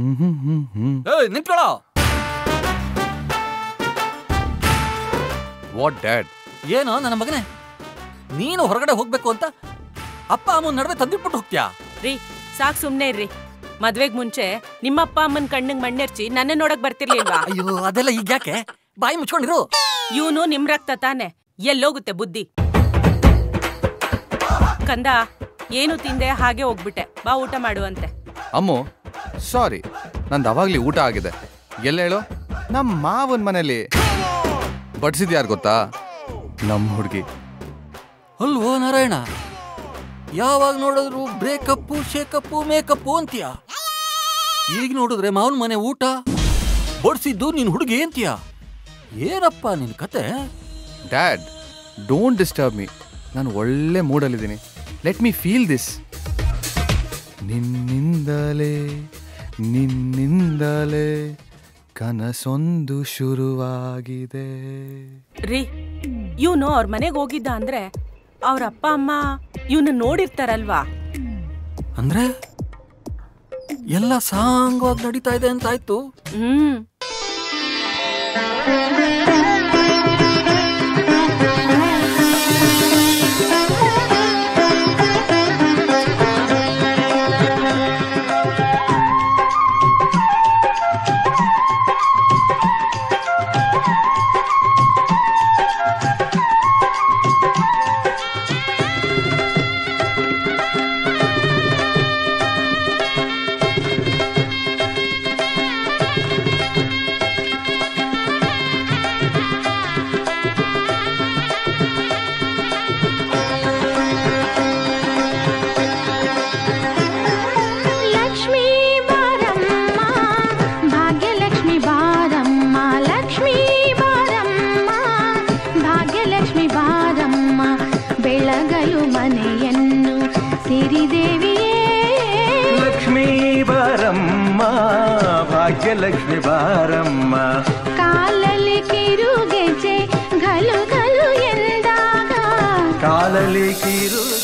निंत्कोळ्ळु what dad ಏನೋ ನನ್ನ ಮಗನೇ ನೀನು ಹೊರಗಡೆ ಹೋಗಬೇಕು ಅಂತ ಅಪ್ಪ ಅಮ್ಮನ ನಡುವೆ ತಂದಿಬಿಟ್ಟು ಹೋಗ್ತ್ಯಾ ರೀ ಸಾಕ್ ಸುಮ್ಮನೆ ಇರಿ ಮದುವೆಗೆ ಮುಂಚೆ ನಿಮ್ಮ ಅಪ್ಪ ಅಮ್ಮನ ಕಣ್ಣಿಗೆ ಮಣ್ಣೆರ್ಚಿ ನನ್ನ ನೋಡಕ್ಕೆ ಬರ್ತಿರ್ಲಿಲ್ವಾ ಅಯ್ಯೋ ಅದೆಲ್ಲ ಈಗ ಯಾಕೆ ಬಾಯಿ ಮುಚ್ಕೊಂಡಿರು ಇವನು ನಿಮ್ಮ ರಕ್ತ ತಾನೆ ಎಲ್ಲಿ ಹೋಗುತ್ತೆ ಬುದ್ಧಿ ಕಂದ ಏನು ತಿಂದೆ ಹಾಗೆ ಹೋಗ್ಬಿಟ್ಟೆ ಬಾ ಊಟ ಮಾಡುವಂತೆ ಅಮ್ಮೋ ಸಾರಿ ನಂದು ಅವಾಗಲೇ ಊಟ ಆಗಿದೆ ಎಲ್ಲ ಹೇಳೋ ನಮ್ಮ ಮಾವನ ಮನೆಯಲ್ಲಿ ಬಡ್ಸಿದ ಯಾರು ಗೊತ್ತಾ ನಮ್ಮ ಹುಡುಗಿ ಅಲ್ವೋ ನಾರಾಯಣ ಯಾವಾಗ ನೋಡಿದ್ರು ಬ್ರೇಕಪ್ಪು ಶೇಕಪ್ಪು ಮೇಕಪ್ಪು ಅಂತೀಯ ಈಗ ನೋಡಿದ್ರೆ ಮಾವನ ಮನೆ ಊಟ ಬಡ್ಸಿದ್ದು ನಿನ್ನ ಹುಡುಗಿ ಅಂತೀಯ ಏನಪ್ಪ ನಿನ್ನ ಕತೆ ಡ್ಯಾಡ್ ಡೋಂಟ್ ಡಿಸ್ಟರ್ಬ್ ಮೀ ನಾನು ಒಳ್ಳೆ ಮೂಡಲ್ಲಿದ್ದೀನಿ ಲೆಟ್ ಮೀ ಫೀಲ್ ದಿಸ್ ನಿನ್ನಿಂದಲೇ ಕನಸೊಂದು ಶುರುವಾಗಿದೆ ರೀ ಇವನು ಅವ್ರ ಮನೆಗೆ ಹೋಗಿದ್ದ ಅಂದ್ರೆ ಅವ್ರ ಅಪ್ಪ ಅಮ್ಮ ಇವನ್ನ ನೋಡಿರ್ತಾರಲ್ವಾ ಅಂದ್ರೆ ಎಲ್ಲ ಸಾಂಗವಾಗಿ ನಡೀತಾ ಇದೆ ಅಂತ ಆಯ್ತು ಲಕ್ಷ್ಮಿ ಬಾರಮ್ಮ ಕಾಲಲಿ ಕಿರುಗೆಜೆ ಘಲು ಘಲು ಎಂದಾಗ ಕಾಲಲಿ ಕಿರುಗೆ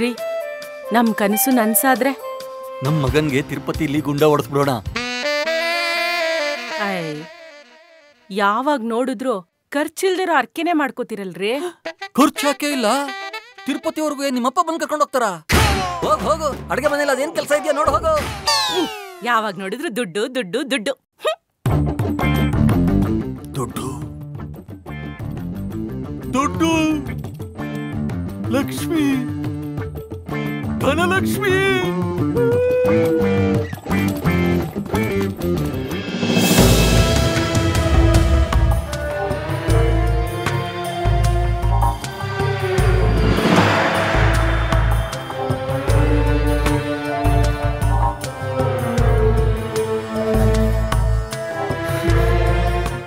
ರೀ ನಮ್ ಕನಸು ನನ್ಸಾದ್ರೆ ನಮ್ ಮಗನ್ಗೆ ತಿರುಪತಿಲಿ ಗುಂಡ ಹೊಡೆಸ್ಬಿಡೋಣ ಯಾವಾಗ ನೋಡಿದ್ರು ಖರ್ಚಿಲ್ದಿರೋ ಅರ್ಕೆನೆ ಮಾಡ್ಕೋತಿರಲ್ರಿ ಖರ್ಚಾಕೆ ಇಲ್ಲ ತಿರುಪತಿವರೆಗೂ ನಿಮ್ಮಪ್ಪ ಬಂದು ಕರ್ಕೊಂಡು ಹೋಗ್ತಾರ ಹೋಗು ಹೋಗು ಅಡಿಗೆ ಮನೇಲಿ ಅದೇನ್ ಕೆಲಸ ಇದೆಯಾ ನೋಡು ಹೋಗು ಯಾವಾಗ ನೋಡಿದ್ರು ದುಡ್ಡು ದುಡ್ಡು ದುಡ್ಡು ದುಡ್ಡು ದುಡ್ಡು ಲಕ್ಷ್ಮಿ ಧನಲಕ್ಷ್ಮಿ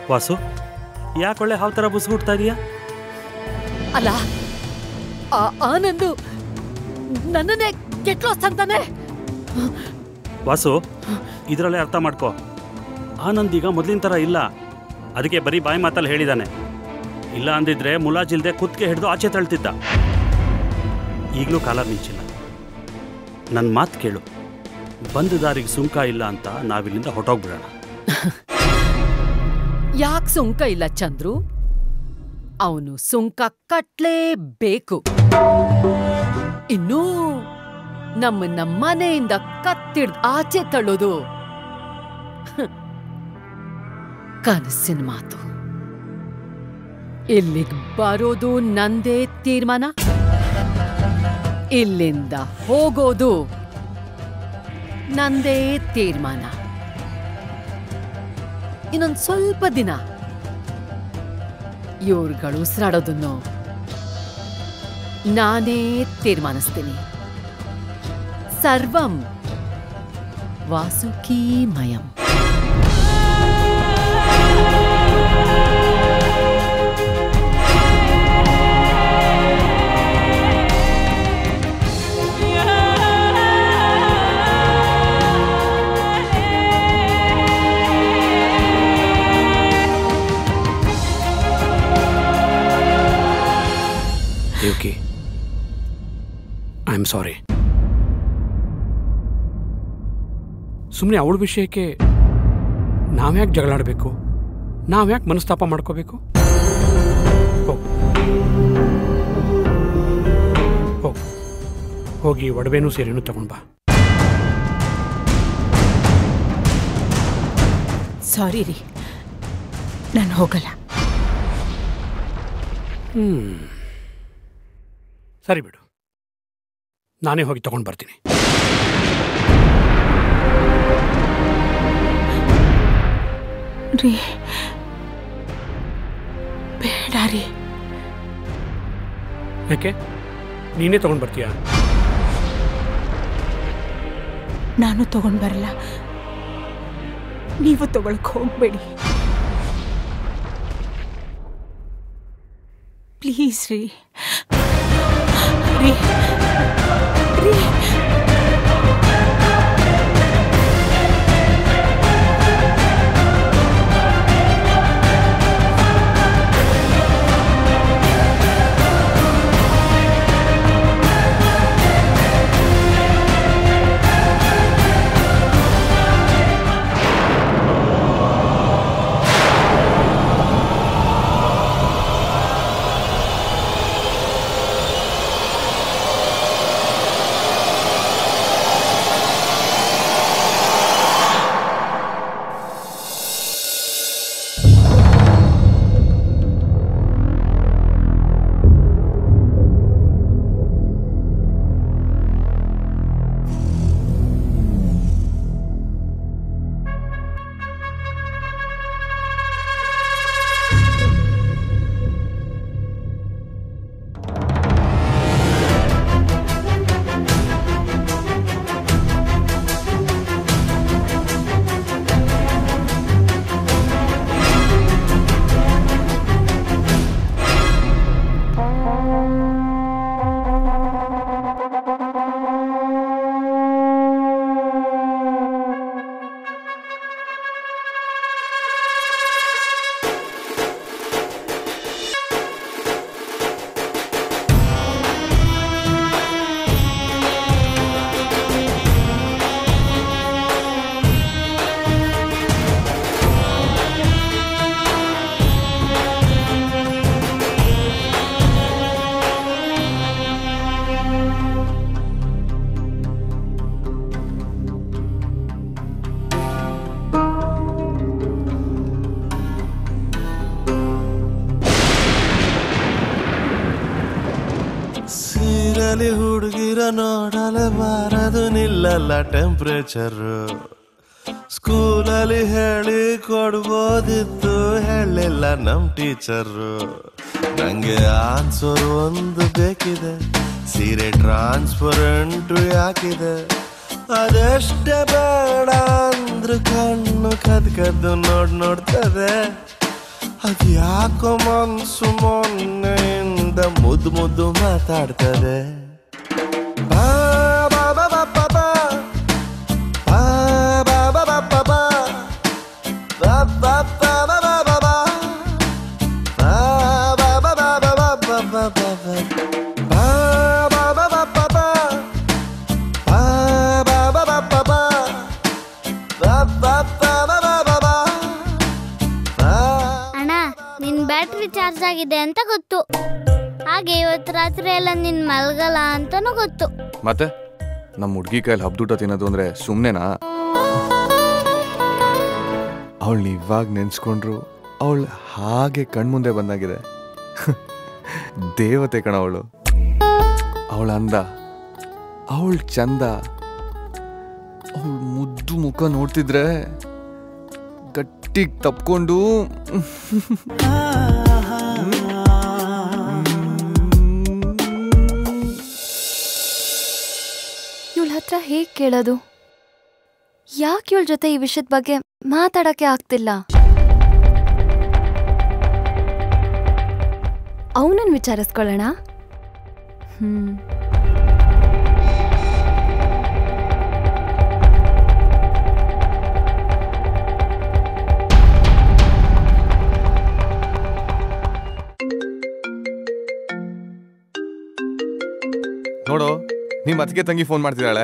ವಾಸು ಯಾಕೊಳ್ಳೆ ಯಾವ ಥರ ಬುಸ್ಗುಡ್ತಾ ಇದೀಯಾ ಅಲ್ಲ ಆನಂದು ನನ್ನನ್ನೇ ಕೆಟ್ಟೋಸ್ತ ಅಂತಾನೆ ವಾಸು ಇದರಲ್ಲೇ ಅರ್ಥ ಮಾಡ್ಕೋ ಆನಂದ್ ಈಗ ಮೊದಲಿನ ಥರ ಇಲ್ಲ ಅದಕ್ಕೆ ಬರೀ ಬಾಯಿ ಮಾತಲ್ಲಿ ಹೇಳಿದ್ದಾನೆ ಇಲ್ಲ ಅಂದಿದ್ರೆ ಮುಲಾಜಿಲ್ದೆ ಕುತ್ತಿಗೆ ಹಿಡಿದು ಆಚೆ ತಳ್ತಿದ್ದ ಈಗಲೂ ಕಾಲ ಮಿಂಚಿಲ್ಲ ನನ್ನ ಮಾತು ಕೇಳು ಬಂದ ದಾರಿಗೆ ಸುಂಕ ಇಲ್ಲ ಅಂತ ನಾವಿಲ್ಲಿಂದ ಹೊಟ್ಟೋಗ್ಬಿಡೋಣ ಯಾಕೆ ಸುಂಕ ಇಲ್ಲ ಚಂದ್ರು ಅವನು ಸುಂಕ ಕಟ್ಲೇಬೇಕು ಇನ್ನೂ ನಮ್ಮನ್ನ ಮನೆಯಿಂದ ಕತ್ತಿಡ್ದು ಆಚೆ ತಳ್ಳೋದು ಕನಸಿನ ಮಾತು ಇಲ್ಲಿಗೆ ಬರೋದು ನಂದೇ ತೀರ್ಮಾನ ಇಲ್ಲಿಂದ ಹೋಗೋದು ನಂದೇ ತೀರ್ಮಾನ ಇನ್ನೊಂದು ಸ್ವಲ್ಪ ದಿನ ಇವ್ರುಗಳು ಉಸಿರಾಡೋದನ್ನು ನಾನೇ ತೀರ್ಮಾನಿಸ್ತೀನಿ ಸರ್ವಂ ವಾಸುಕೀಮಯಂ Okay. I'm sorry. ಸುಮ್ಮನೆ ಅವಳ ವಿಷಯಕ್ಕೆ ನಾವು ಯಾಕೆ ಜಗಳಾಡಬೇಕು? ನಾವು ಯಾಕೆ ಮನಸ್ತಾಪ ಮಾಡ್ಕೋಬೇಕು? ಹೋಗಿ ಒಡವೆನೂ ಸೇರೆನೂ ತಗೊಂಡು ಬಾ. ಸಾರಿ ರೀ, ನಾನು ಹೋಗಲ್ಲ. ಸರಿ ಬಿಡು, ನಾನೇ ಹೋಗಿ ತಗೊಂಡು ಬರ್ತೀನಿ. ರೀ ಬೇಡ ರೀ. ಯಾಕೆ ನೀನೇ ತಗೊಂಡು ಬರ್ತೀಯಾ? ನಾನು ತಗೊಂಡು ಬರಲ್ಲ, ನೀವು ತಗೊಳಕ್ ಹೋಗ್ಬೇಡಿ ಪ್ಲೀಸ್ ರೀ. ರೀ ರೀ ಟೆಂಪರೇಚರ್ ಸ್ಕೂಲಲ್ಲಿ ಹೇಳಿ ಕೊಡ್ಬೋದಿತ್ತು, ಹೇಳಿಲ್ಲ ನಮ್ ಟೀಚರು. ನಂಗೆ ಆನ್ಸರ್ ಒಂದು ಬೇಕಿದೆ, ಸೀರೆ ಟ್ರಾನ್ಸ್ಪರೆಂಟು ಯಾಕಿದೆ, ಅದಷ್ಟೇ ಬೇಡ ಅಂದ್ರು ಕಣ್ಣು ಕದ್ ಕದ್ದು ನೋಡ್ತದೆ. ಅದು ಯಾಕೋ ಮನ್ಸು ಮೊನ್ನೆಯಿಂದ ಮುದ್ದು ಮುದ್ದು ಮಾತಾಡ್ತದೆ. ಅಂತ ಗೊತ್ತು, ಹಾಗೆ ಇವತ್ತು ರಾತ್ರಿ ಎಲ್ಲ ನಿನ್ ಮಲ್ಗಲ್ಲ ಅಂತಾನು ಗೊತ್ತು. ಮತ್ತೆ ನಮ್ಮ ಹುಡುಗಿ ಕೈಲಿ ಹಬ್ದೂಟ ತಿನ್ನೋದು ಅಂದ್ರೆ ಸುಮ್ನೆನಾ? ಅವಳು ಇವಾಗ ನೆನ್ಸ್ಕೊಂಡ್ರು ಅವಳು ಹಾಗೆ ಕಣ್ಮುಂದೆ ಬಂದಾಗಿದೆ. ದೇವತೆ ಕಣ ಅವಳು. ಅವಳ ಅಂದ, ಅವಳು ಚಂದ, ಅವಳು ಮುದ್ದು ಮುಖ ನೋಡ್ತಿದ್ರೆ ಗಟ್ಟಿಗೆ ತಪ್ಕೊಂಡು ಹತ್ರ ಹೇಗೆ ಕೇಳೋದು? ಯಾಕೆ ಇವಳ ಜೊತೆ ಈ ವಿಷಯದ ಬಗ್ಗೆ ಮಾತಾಡಕ್ಕೆ ಆಗ್ತಿಲ್ಲ? ಅವನನ್ನು ವಿಚಾರಿಸ್ಕೊಳ್ಳೋಣ. ನೋಡು, ನಿಮ್ಮ ಅತ್ತಿಗೆ ತಂಗಿ ಫೋನ್ ಮಾಡ್ತಿದ್ದಾಳೆ.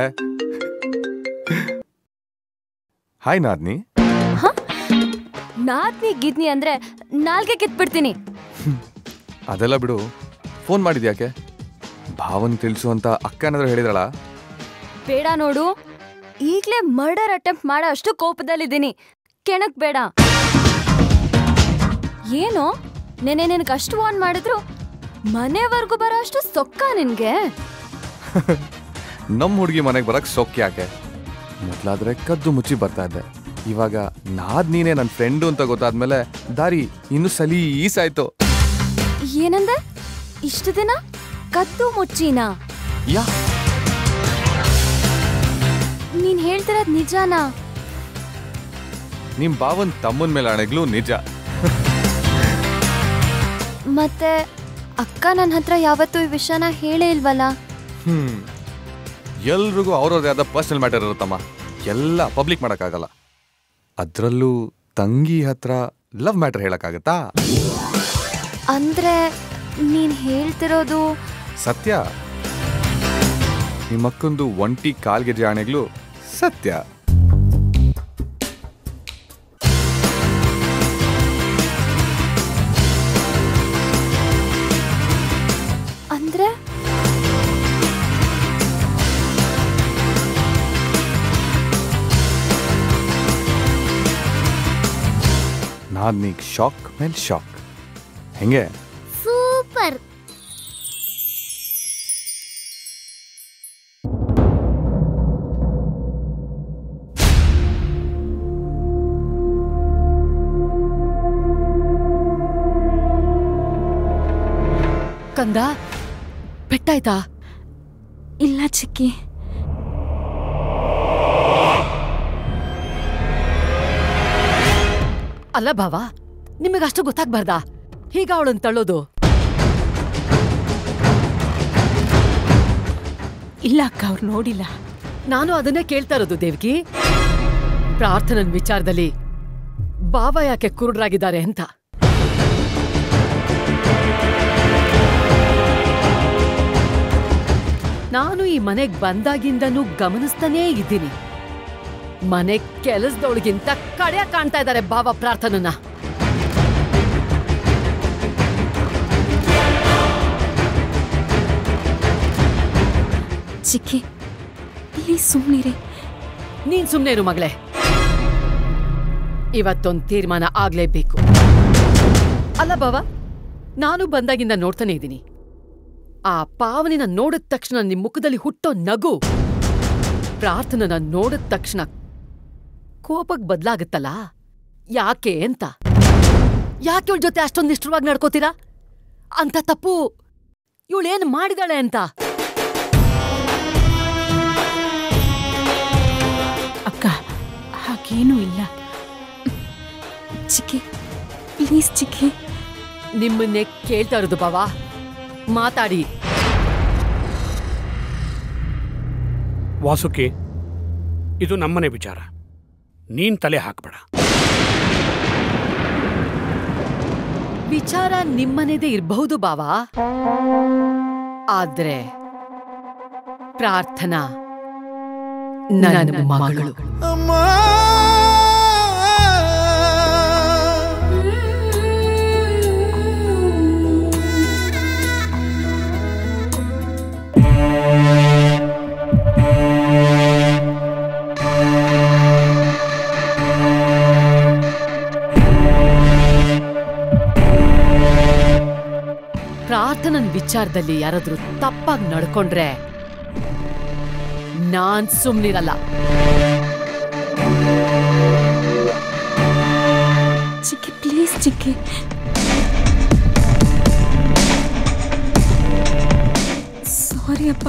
हाय नादनी हाँ नादनी गिदनी अंद्रे नाल्गे कित्बिड्तीनि अदेल्ल बिडु फोन माडिदे याके भावन तिळिसु अंत अक्कनादरू हेळिदळा बेड नोडु ಈಗಲೇ ಮರ್ಡರ್ ಅಟೆಂಪ್ಟ್ ಮಾಡೋ ಅಷ್ಟು ಕೋಪದಲ್ಲಿ ಇದ್ದೀನಿ ಕೆಣಕ್ ಬೇಡ ಏನು ನೆನೆ ನಿನಗೆ ಅಷ್ಟು ವಾನ್ ಮಾಡಿದ್ರು ಮನೆವರೆಗೂ ಬರೋ ಅಷ್ಟು ಸೊಕ್ಕ ನಿನಗೆ ನಮ್ಮ ಹುಡುಗಿ ಮನೆಗೆ ಬರಕ್ಕೆ ಸೊಕ್ಕ ಯಾಕೆ ಮೊದಲಾದ್ರೆ ಕದ್ದು ಮುಚ್ಚಿ ಬರ್ತಾ ಇದ್ದೆ ಇವಾಗ ನಾದ್ ನೀನೇ ನನ್ನ ಫ್ರೆಂಡ್ ಅಂತ ಗೊತ್ತಾದ್ಮೇಲೆ ದಾರಿ ಇನ್ನು ಸಲೀಸ್ ಆಯ್ತು ಏನಂದೆ ಇಷ್ಟು ದಿನ ಕದ್ದು ಮುಚ್ಚಿನಾ ಯಾ ನೀನು ಹೇಳ್ತಿರೋದು ನಿಜಾನಾ ನಿಮ್ಮ ಬಾವನ್ ತಮ್ಮನ ಮೇಲೆ ಅಣೆಗ್ಲೂ ನಿಜ ಮತ್ತೆ ಅಕ್ಕ ನನ್ನ ಹತ್ರ ಯಾವತ್ತೂ ಈ ವಿಷಯನ ಹೇಳೇ ಇಲ್ವಲ್ಲ ಎಲ್ಲರಿಗೂ ಅವರವರದೇ ಆದ ಪರ್ಸನಲ್ ಮ್ಯಾಟರ್ ಇರುತ್ತಮ್ಮ ಎಲ್ಲ ಪಬ್ಲಿಕ್ ಮಾಡೋಕ್ಕಾಗಲ್ಲ ಅದರಲ್ಲೂ ತಂಗಿ ಹತ್ರ ಲವ್ ಮ್ಯಾಟರ್ ಹೇಳೋಕ್ಕಾಗತ್ತಾ ಅಂದ್ರೆ ನೀನು ಹೇಳ್ತಿರೋದು ಸತ್ಯ ನಿಮ್ಮಕ್ಕೊಂದು ಒಂಟಿ ಕಾಲ್ಗೆಜೆ ಆಣೆಗ್ಲೂ ಸತ್ಯ ಅಂದ್ರೆ ನಾದ್ನಿಗೆ ಶಾಕ್ ಮೇಲೆ ಶಾಕ್ ಹೆಂಗೆ ಸೂಪರ್ ಕಂದಾ ಬೆಟ್ಟಾಯ್ತಾ ಇಲ್ಲ ಚಿಕ್ಕಿ ಅಲ್ಲ ಭಾವ ನಿಮಗಷ್ಟು ಗೊತ್ತಾಗಬಾರ್ದಾ ಹೀಗ ಅವಳನ್ನು ತಳ್ಳೋದು ಇಲ್ಲ ಅಕ್ಕ ಅವ್ರು ನೋಡಿಲ್ಲ ನಾನು ಅದನ್ನೇ ಕೇಳ್ತಾ ಇರೋದು ದೇವ್ಗಿ ಪ್ರಾರ್ಥನಾ ವಿಚಾರದಲ್ಲಿ ಭಾವ ಯಾಕೆ ಕುರುಡರಾಗಿದ್ದಾರೆ ಅಂತ ನಾನು ಈ ಮನೆಗೆ ಬಂದಾಗಿಂದನೂ ಗಮನಿಸ್ತಾನೇ ಇದ್ದೀನಿ ಮನೆ ಕೆಲಸದೊಳಗಿಂತ ಕಡೆಯ ಕಾಣ್ತಾ ಇದ್ದಾರೆ ಬಾಬಾ ಪ್ರಾರ್ಥನನ್ನ ಚಿಕ್ಕಿ ಪ್ಲೀಸ್ ಸುಮ್ಮನಿರಿ ನೀನು ಸುಮ್ಮನೆ ಇರು ಮಗಳೇ ಇವತ್ತೊಂದು ತೀರ್ಮಾನ ಆಗಲೇಬೇಕು ಅಲ್ಲ ಬಾಬಾ ನಾನು ಬಂದಾಗಿಂದ ನೋಡ್ತಾನೆ ಇದ್ದೀನಿ ಆ ಪಾವನಿನ ನೋಡಿದ ತಕ್ಷಣ ನಿಮ್ಮ ಮುಖದಲ್ಲಿ ಹುಟ್ಟೋ ನಗು ಪ್ರಾರ್ಥನನ ನೋಡಿದ ತಕ್ಷಣ ಕೋಪಕ್ಕೆ ಬದಲಾಗುತ್ತಲ್ಲ ಯಾಕೆ ಅಂತ ಯಾಕೆ ಇವಳ ಜೊತೆ ಅಷ್ಟೊಂದು ಇಷ್ಟವಾಗಿ ನಡ್ಕೋತೀರಾ ಅಂತ ತಪ್ಪು ಇವಳೇನು ಮಾಡಿದಾಳೆ ಅಂತ ಅಕ್ಕ ಹಾಗೇನೂ ಇಲ್ಲ ಚಿಕ್ಕಿ ಪ್ಲೀಸ್ ಚಿಕ್ಕಿ ನಿಮ್ಮನ್ನೇ ಕೇಳ್ತಾ ಇರೋದು ಬಾವಾ ಮಾತಾಡಿ ವಾಸುಕಿ ಇದು ನಮ್ಮನೆ ವಿಚಾರ ನೀನ್ ತಲೆ ಹಾಕಬೇಡ ವಿಚಾರ ನಿಮ್ಮನೆದೇ ಇರಬಹುದು ಬಾವಾ ಆದ್ರೆ ಪ್ರಾರ್ಥನಾ ನನ್ನ ಮಗಳು ಪ್ರಾರ್ಥನನ ವಿಚಾರದಲ್ಲಿ ಯಾರಾದರೂ ತಪ್ಪಾಗಿ ನಡ್ಕೊಂಡ್ರೆ ನಾನು ಸುಮ್ಮನಿರಲ್ಲ ಚಿಕ್ಕಿ ಪ್ಲೀಸ್ ಚಿಕ್ಕಿ ಸಾರಿ ಅಪ್ಪ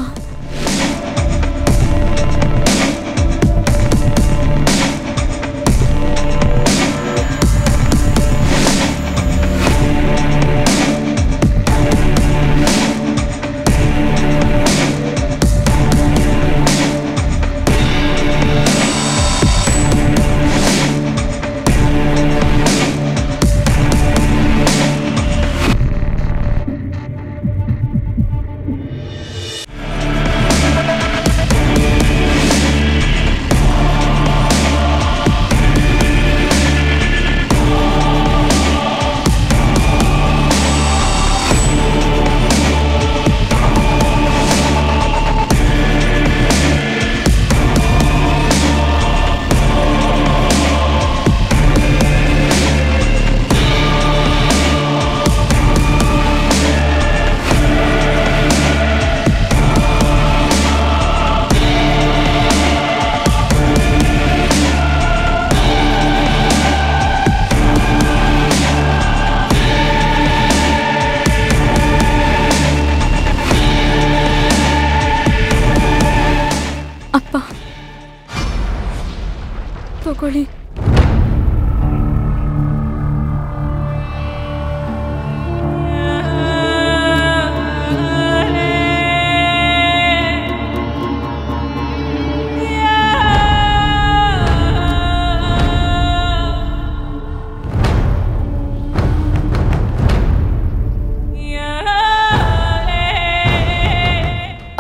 ಮಾಡ್ಕೊಳ್ಳಿ।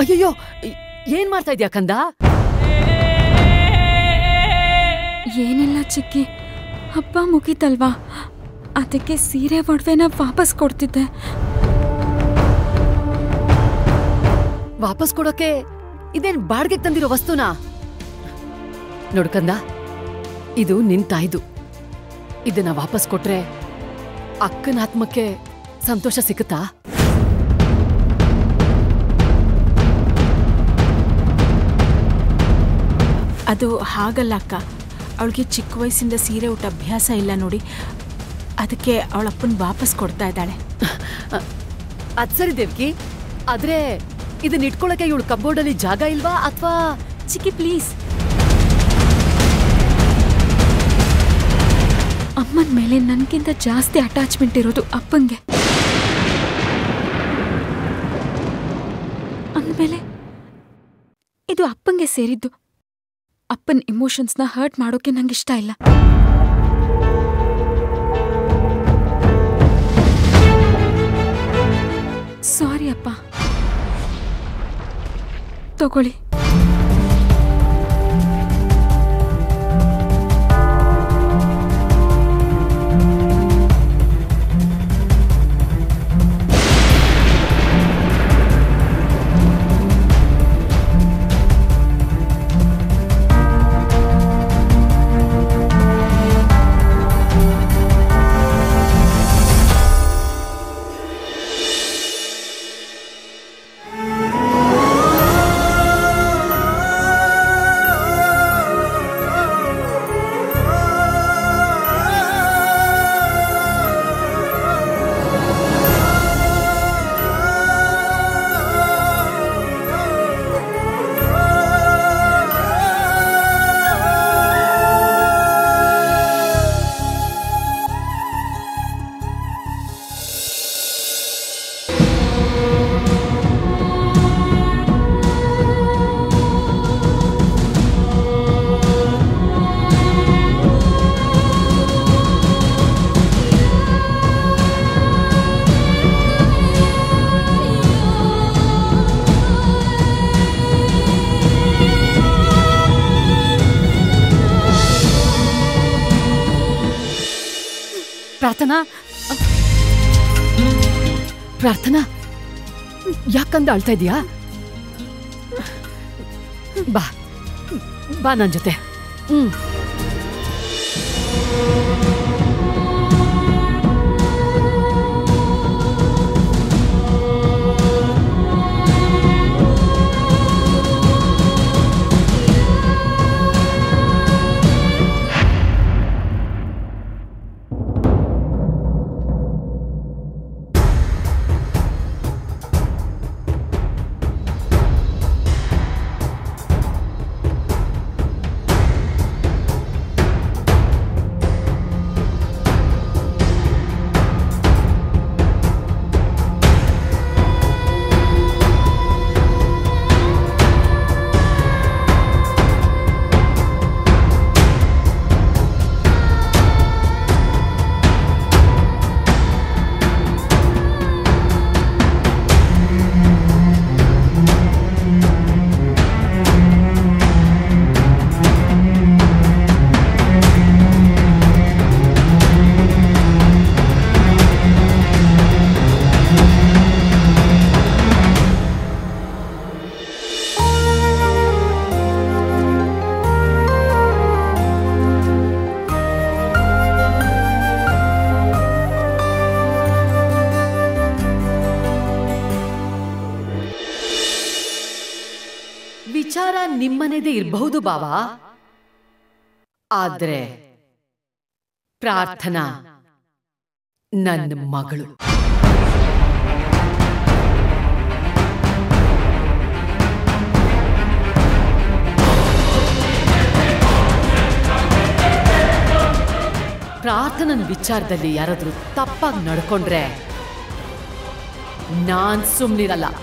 ಅಯ್ಯೋ ಏನ್ ಮಾಡ್ತಾ ಇದ್ದೀಯಾ ಕಂದ? ಏನಿಲ್ಲ ಚಿಕ್ಕಿ, ಹಬ್ಬ ಮುಗಿತಲ್ವಾ, ಅದಕ್ಕೆ ಸೀರೆ ಒಡವೆನ ವಾಪಸ್ ಕೊಡ್ತಿದ್ದೆ। ವಾಪಸ್ ಕೊಡೋಕೆ ಇದೇನ್ ಬಾಡಿಗೆಗೆ ತಂದಿರೋ ವಸ್ತುನಾ? ನೋಡ್ಕಂದ, ಇದು ನಿನ್ ತಾಯಿದು, ಇದನ್ನ ವಾಪಸ್ ಕೊಟ್ರೆ ಅಕ್ಕನ ಆತ್ಮಕ್ಕೆ ಸಂತೋಷ ಸಿಗುತ್ತಾ? ಅದು ಹಾಗಲ್ಲ ಅಕ್ಕ, ಅವಳಿಗೆ ಚಿಕ್ಕ ವಯಸ್ಸಿಂದ ಸೀರೆ ಉಟ್ಟ ಅಭ್ಯಾಸ ಇಲ್ಲ ನೋಡಿ, ಅದಕ್ಕೆ ಅವಳಪ್ಪನ ವಾಪಸ್ ಕೊಡ್ತಾ ಇದ್ದಾಳೆ। ಅದು ಸರಿ ದೇವ್ಕಿ, ಆದರೆ ಇದನ್ನ ಇಟ್ಕೊಳ್ಳೋಕೆ ಇವಳು ಕಬೋರ್ಡಲ್ಲಿ ಜಾಗ ಇಲ್ವಾ? ಅಥವಾ ಚಿಕ್ಕಿ ಪ್ಲೀಸ್, ಅಮ್ಮನ ಮೇಲೆ ನನಗಿಂತ ಜಾಸ್ತಿ ಅಟ್ಯಾಚ್ಮೆಂಟ್ ಇರೋದು ಅಪ್ಪಂಗೆ, ಅಂದಮೇಲೆ ಇದು ಅಪ್ಪಂಗೆ ಸೇರಿದ್ದು, ಅಪ್ಪನ ಇಮೋಷನ್ಸ್ನ ಹರ್ಟ್ ಮಾಡೋಕೆ ನಂಗೆ ಇಷ್ಟ ಇಲ್ಲ। ಸಾರಿ ಅಪ್ಪ, ತಗೊಳ್ಳಿ। ಪ್ರಾರ್ಥನಾ, ಪ್ರಾರ್ಥನಾ, ಯಾಕಂದ ಅಳ್ತಾ ಇದೀಯಾ? ಬಾ ಬಾ ನನ್ನ ಜೊತೆ। ವಿಚಾರ ನಿಮ್ಮನೆದೇ ಇರಬಹುದು ಬಾವಾ, ಆದ್ರೆ ಪ್ರಾರ್ಥನಾ ನನ್ನ ಮಗಳು। ಪ್ರಾರ್ಥನನ ವಿಚಾರದಲ್ಲಿ ಯಾರಾದರೂ ತಪ್ಪಾಗಿ ನಡೆಕೊಂಡ್ರೆ ನಾನು ಸುಮ್ಮನಿರಲ್ಲ।